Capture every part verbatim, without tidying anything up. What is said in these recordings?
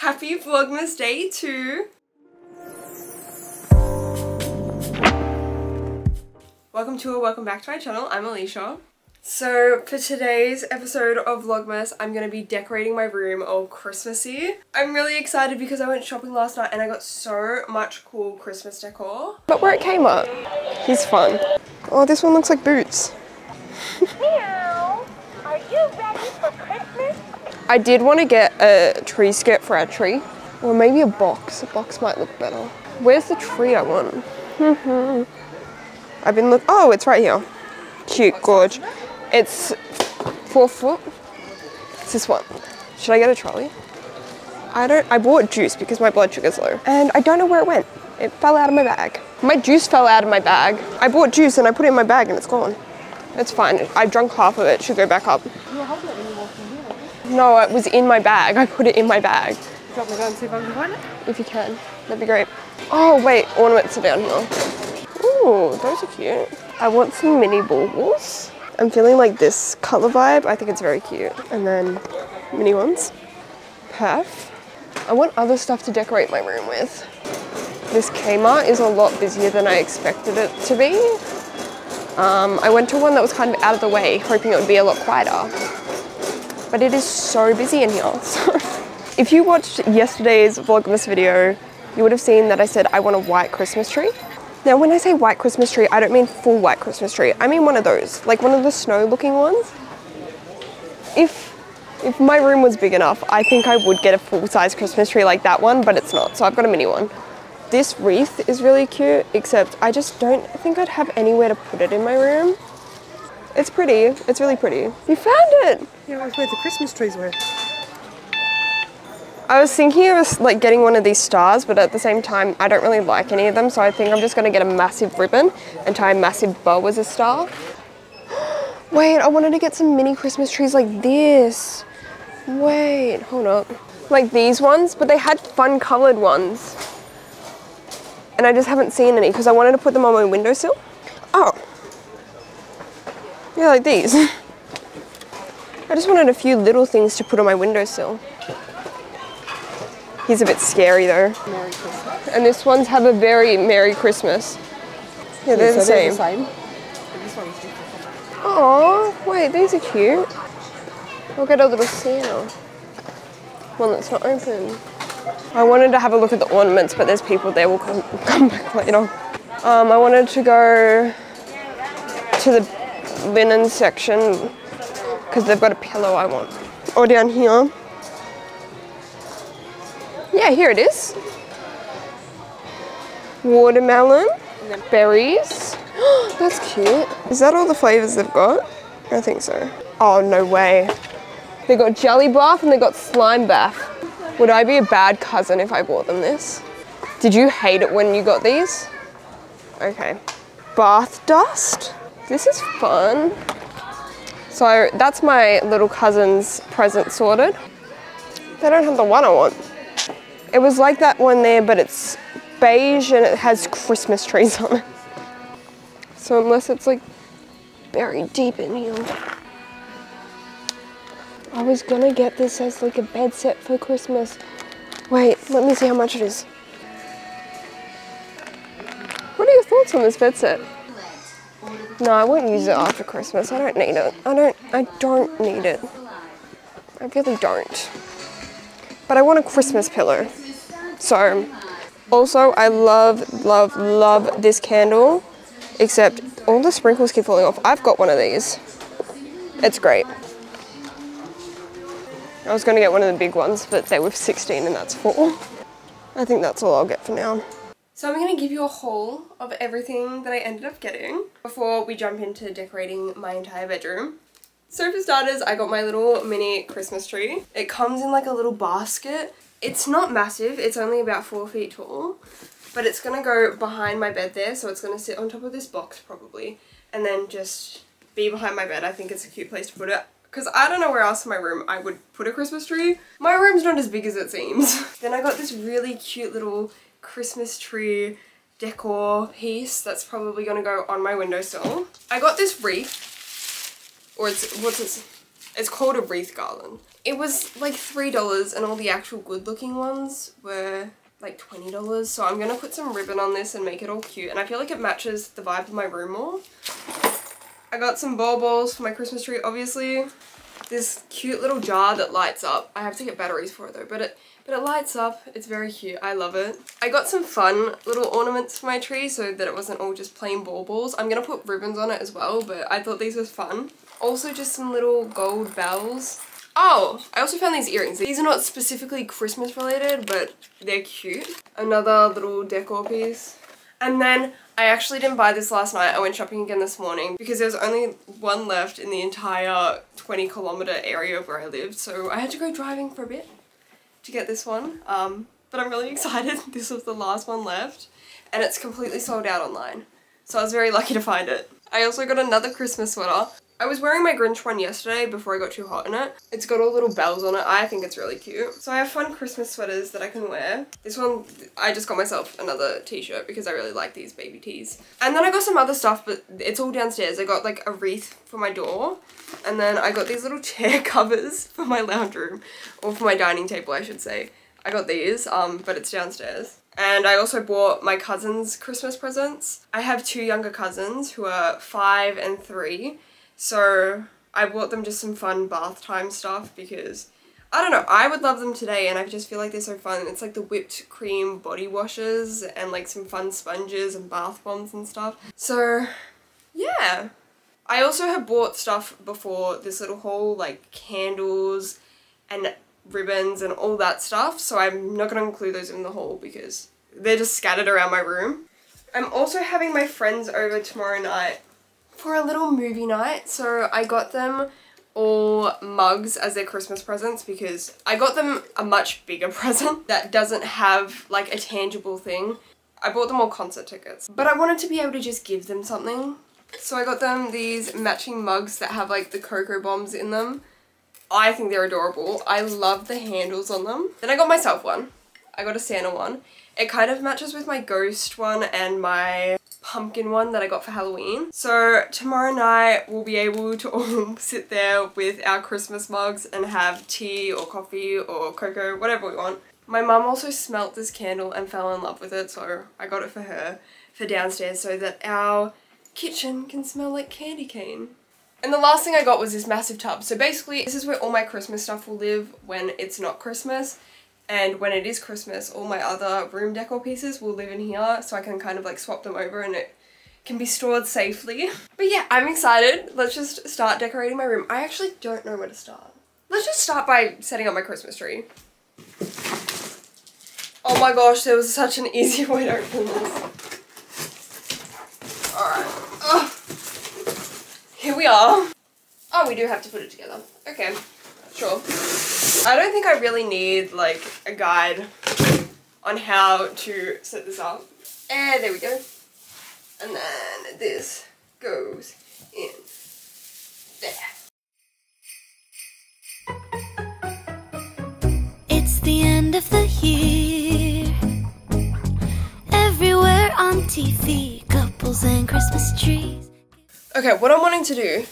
Happy Vlogmas Day two! Welcome to or welcome back to my channel, I'm Alicia. So for today's episode of Vlogmas, I'm going to be decorating my room all Christmassy. I'm really excited because I went shopping last night and I got so much cool Christmas decor. But we're at Kmart. He's fun. Oh, this one looks like boots. Meow. Are you ready for Christmas? I did want to get a tree skirt for our tree. Or maybe a box. A box might look better. Where's the tree I want? I've been look. Oh, it's right here. Cute, gorge. It's four foot. It's this one. Should I get a trolley? I don't, I bought juice because my blood sugar's low and I don't know where it went. It fell out of my bag. My juice fell out of my bag. I bought juice and I put it in my bag and it's gone. It's fine. I've drunk half of it. It should go back up. You held it when you walked in here. No, it was in my bag. I put it in my bag. Drop my gun and see if I can find it? If you can. That'd be great. Oh wait, ornaments are down here. Ooh, those are cute. I want some mini baubles. I'm feeling like this color vibe. I think it's very cute. And then mini ones. Perf. I want other stuff to decorate my room with. This Kmart is a lot busier than I expected it to be. Um, I went to one that was kind of out of the way, hoping it would be a lot quieter. But it is so busy in here. So if you watched yesterday's Vlogmas video, you would have seen that I said I want a white Christmas tree. Now, when I say white Christmas tree, I don't mean full white Christmas tree. I mean one of those, like one of the snow looking ones. If if my room was big enough, I think I would get a full size Christmas tree like that one, but it's not, so I've got a mini one. This wreath is really cute, except I just don't think I'd have anywhere to put it in my room. It's pretty, it's really pretty. You found it! Yeah, it was where the Christmas trees were. I was thinking of like getting one of these stars, but at the same time, I don't really like any of them. So I think I'm just going to get a massive ribbon and tie a massive bow as a star. Wait, I wanted to get some mini Christmas trees like this. Wait, hold up. Like these ones, but they had fun colored ones. And I just haven't seen any because I wanted to put them on my windowsill. Oh. Yeah, like these. I just wanted a few little things to put on my windowsill. He's a bit scary though. Merry Christmas. And this one's have a very Merry Christmas. Yeah, they're, yeah, so the, they're same. the same. Oh, wait, these are cute. Look at a little Santa. One that's not open. I wanted to have a look at the ornaments, but there's people there. We'll come, come back later. Um, I wanted to go to the linen section because they've got a pillow I want. Or down here. Yeah, here it is. Watermelon, berries. That's cute. Is that all the flavors they've got? I think so. Oh, no way. They got jelly bath and they got slime bath. Would I be a bad cousin if I bought them this? Did you hate it when you got these? Okay. Bath dust. This is fun. So that's my little cousin's present sorted. They don't have the one I want. It was like that one there, but it's beige and it has Christmas trees on it. So unless it's like buried deep in here. I was gonna get this as like a bed set for Christmas. Wait, let me see how much it is. What are your thoughts on this bed set? No, I won't use it after Christmas. I don't need it. I don't, I don't need it. I really don't. But I want a Christmas pillow. So, also I love, love, love this candle, except all the sprinkles keep falling off. I've got one of these. It's great. I was gonna get one of the big ones, but they were sixteen and that's four. I think that's all I'll get for now. So I'm gonna give you a haul of everything that I ended up getting before we jump into decorating my entire bedroom. So for starters, I got my little mini Christmas tree. It comes in like a little basket. It's not massive, it's only about four feet tall, but it's gonna go behind my bed there, so it's gonna sit on top of this box probably, and then just be behind my bed. I think it's a cute place to put it, because I don't know where else in my room I would put a Christmas tree. My room's not as big as it seems. Then I got this really cute little Christmas tree decor piece that's probably gonna go on my windowsill. I got this wreath. Or it's, what's it, it's called a wreath garland. It was like three dollars and all the actual good looking ones were like twenty dollars. So I'm going to put some ribbon on this and make it all cute. And I feel like it matches the vibe of my room more. I got some baubles for my Christmas tree, obviously. This cute little jar that lights up. I have to get batteries for it though, but it but it lights up. It's very cute. I love it. I got some fun little ornaments for my tree so that it wasn't all just plain baubles. I'm going to put ribbons on it as well, but I thought these were fun. Also just some little gold bells. Oh, I also found these earrings. These are not specifically Christmas related, but they're cute. Another little decor piece. And then I actually didn't buy this last night. I went shopping again this morning because there was only one left in the entire twenty kilometer area where I lived. So I had to go driving for a bit to get this one. Um, but I'm really excited. This was the last one left and it's completely sold out online. So I was very lucky to find it. I also got another Christmas sweater. I was wearing my Grinch one yesterday before I got too hot in it. It's got all little bells on it. I think it's really cute. So I have fun Christmas sweaters that I can wear. This one, I just got myself another t-shirt because I really like these baby tees. And then I got some other stuff, but it's all downstairs. I got like a wreath for my door. And then I got these little chair covers for my lounge room, or for my dining table, I should say. I got these, um, but it's downstairs. And I also bought my cousins' Christmas presents. I have two younger cousins who are five and three. So I bought them just some fun bath time stuff because, I don't know, I would love them today and I just feel like they're so fun. It's like the whipped cream body washes and like some fun sponges and bath bombs and stuff. So yeah. I also have bought stuff before, this little haul, like candles and ribbons and all that stuff. So I'm not going to include those in the haul because they're just scattered around my room. I'm also having my friends over tomorrow night for a little movie night, so I got them all mugs as their Christmas presents because I got them a much bigger present that doesn't have like a tangible thing. I bought them all concert tickets, but I wanted to be able to just give them something. So I got them these matching mugs that have like the cocoa bombs in them. I think they're adorable. I love the handles on them. Then I got myself one. I got a Santa one. It kind of matches with my ghost one and my pumpkin one that I got for Halloween. So tomorrow night we'll be able to all sit there with our Christmas mugs and have tea or coffee or cocoa, whatever we want. My mum also smelt this candle and fell in love with it, so I got it for her for downstairs so that our kitchen can smell like candy cane. And the last thing I got was this massive tub. So basically this is where all my Christmas stuff will live when it's not Christmas. And when it is Christmas, all my other room decor pieces will live in here, so I can kind of like swap them over and it can be stored safely. But yeah, I'm excited. Let's just start decorating my room. I actually don't know where to start. Let's just start by setting up my Christmas tree. Oh my gosh, there was such an easy way to open this. Alright. Oh. Here we are. Oh, we do have to put it together. Okay. Sure. I don't think I really need like a guide on how to set this up. And there we go. And then this goes in there. It's the end of the year. Everywhere on T V, couples and Christmas trees. Okay, what I'm wanting to do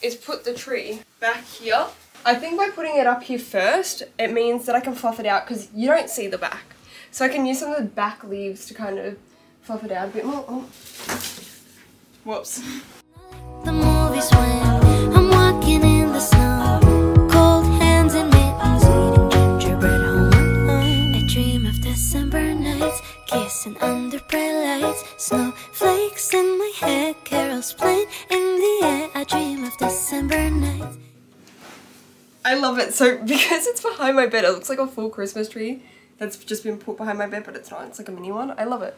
is put the tree back here. I think by putting it up here first, it means that I can fluff it out because you don't see the back. So I can use some of the back leaves to kind of fluff it out a bit more. Oh. Whoops. The movies when I'm walking in the snow, cold hands and mittens, eating gingerbread home alone. I dream of December nights, kissing under bright lights, snowflakes in my head, carols playing in the air. I dream of December nights. I love it. So because it's behind my bed, it looks like a full Christmas tree that's just been put behind my bed, but it's not. It's like a mini one. I love it.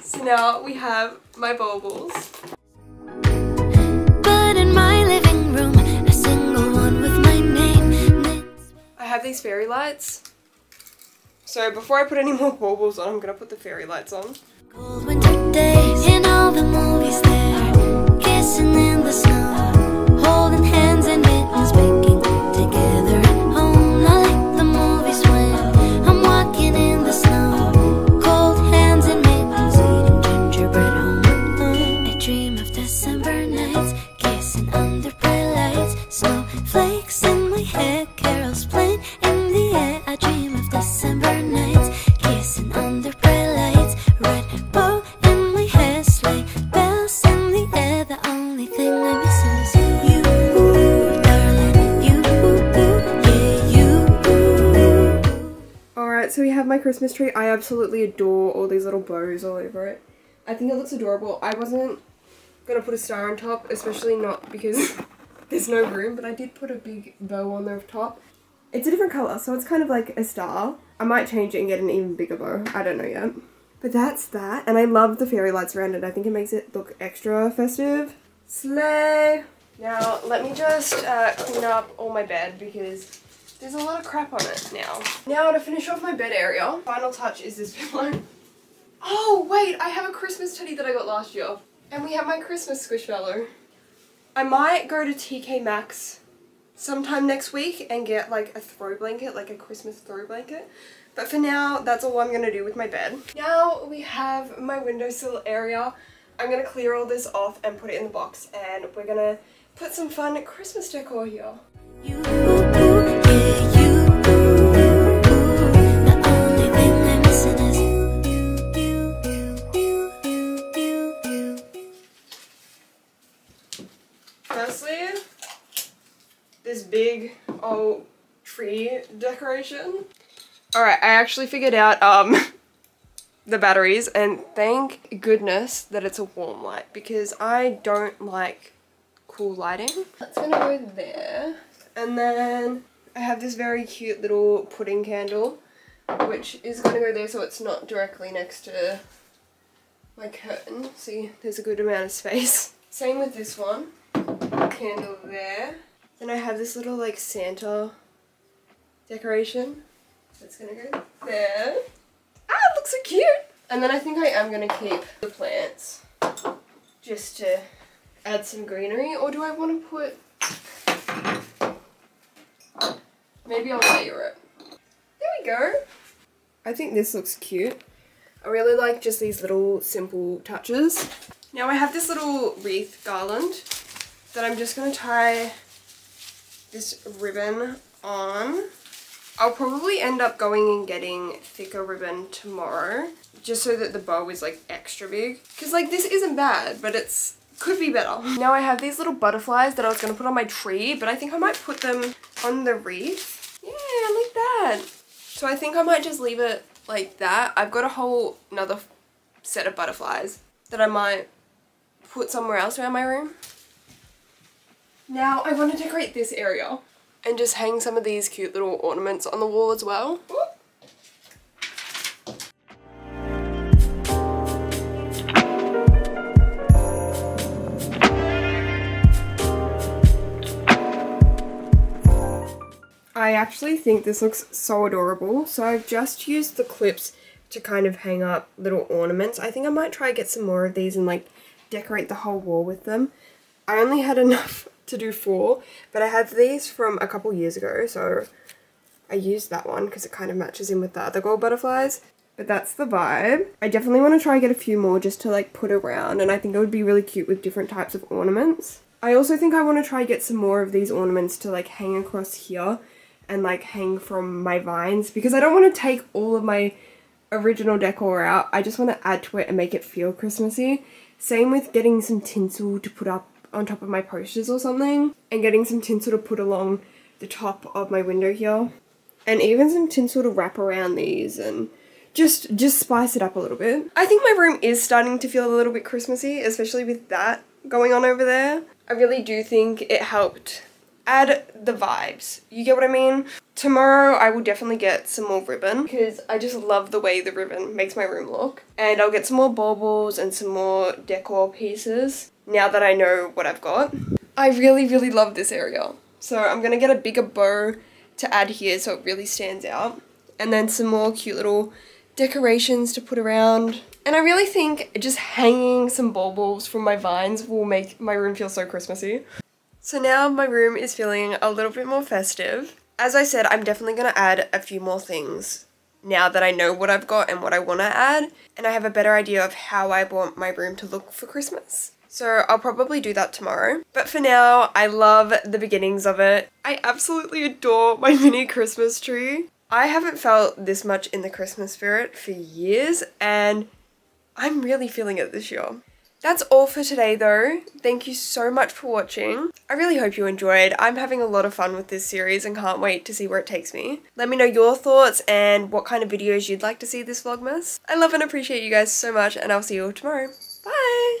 So now we have my baubles. But in my living room, a single one with my name. I have these fairy lights. So before I put any more baubles on, I'm gonna put the fairy lights on. Cold winter days in all the movies there, kissing in the snow. Dream of December nights, kissing under bright lights, snowflakes. Alright, so we have my Christmas tree. I absolutely adore all these little bows all over it. I think it looks adorable. I wasn't gonna put a star on top, especially not because there's no room, but I did put a big bow on the top. It's a different colour, so it's kind of like a star. I might change it and get an even bigger bow. I don't know yet. But that's that. And I love the fairy lights around it. I think it makes it look extra festive. Slay! Now, let me just uh, clean up all my bed because there's a lot of crap on it now. Now, to finish off my bed area, final touch is this pillow. Oh, wait! I have a Christmas teddy that I got last year. And we have my Christmas squishmallow. I might go to T K Maxx sometime next week and get like a throw blanket, like a Christmas throw blanket. But for now, that's all I'm gonna do with my bed. Now we have my windowsill area. I'm gonna clear all this off and put it in the box, and we're gonna put some fun Christmas decor here. Firstly, this big old tree decoration. Alright, I actually figured out um, the batteries, and thank goodness that it's a warm light because I don't like cool lighting. That's gonna go there. And then I have this very cute little pudding candle, which is gonna go there so it's not directly next to my curtain. See, there's a good amount of space. Same with this one. Candle there. Then I have this little like Santa decoration. It's gonna go there. Ah, it looks so cute! And then I think I am gonna keep the plants just to add some greenery. Or do I want to put... Maybe I'll layer it. There we go. I think this looks cute. I really like just these little simple touches. Now I have this little wreath garland that I'm just gonna tie this ribbon on. I'll probably end up going and getting thicker ribbon tomorrow, just so that the bow is like extra big. Cause like this isn't bad, but it's could be better. Now I have these little butterflies that I was gonna put on my tree, but I think I might put them on the wreath. Yeah, like that. So I think I might just leave it like that. I've got a whole another set of butterflies that I might put somewhere else around my room. Now I want to decorate this area. And just hang some of these cute little ornaments on the wall as well. Ooh. I actually think this looks so adorable. So I've just used the clips to kind of hang up little ornaments. I think I might try and get some more of these and like decorate the whole wall with them. I only had enough to do four, but I have these from a couple years ago, so I used that one because it kind of matches in with the other gold butterflies. But that's the vibe. I definitely want to try and get a few more just to like put around, and I think it would be really cute with different types of ornaments. I also think I want to try and get some more of these ornaments to like hang across here and like hang from my vines, because I don't want to take all of my original decor out. I just want to add to it and make it feel Christmassy. Same with getting some tinsel to put up on top of my posters or something, and getting some tinsel to put along the top of my window here, and even some tinsel to wrap around these and just just spice it up a little bit. I think my room is starting to feel a little bit Christmassy, especially with that going on over there. I really do think it helped add the vibes. You get what I mean? Tomorrow I will definitely get some more ribbon because I just love the way the ribbon makes my room look, and I'll get some more baubles and some more decor pieces. Now that I know what I've got. I really, really love this area. So I'm gonna get a bigger bow to add here so it really stands out. And then some more cute little decorations to put around. And I really think just hanging some baubles from my vines will make my room feel so Christmassy. So now my room is feeling a little bit more festive. As I said, I'm definitely gonna add a few more things now that I know what I've got and what I wanna add. And I have a better idea of how I want my room to look for Christmas. So I'll probably do that tomorrow. But for now, I love the beginnings of it. I absolutely adore my mini Christmas tree. I haven't felt this much in the Christmas spirit for years, and I'm really feeling it this year. That's all for today though. Thank you so much for watching. I really hope you enjoyed. I'm having a lot of fun with this series and can't wait to see where it takes me. Let me know your thoughts and what kind of videos you'd like to see this Vlogmas. I love and appreciate you guys so much, and I'll see you all tomorrow. Bye!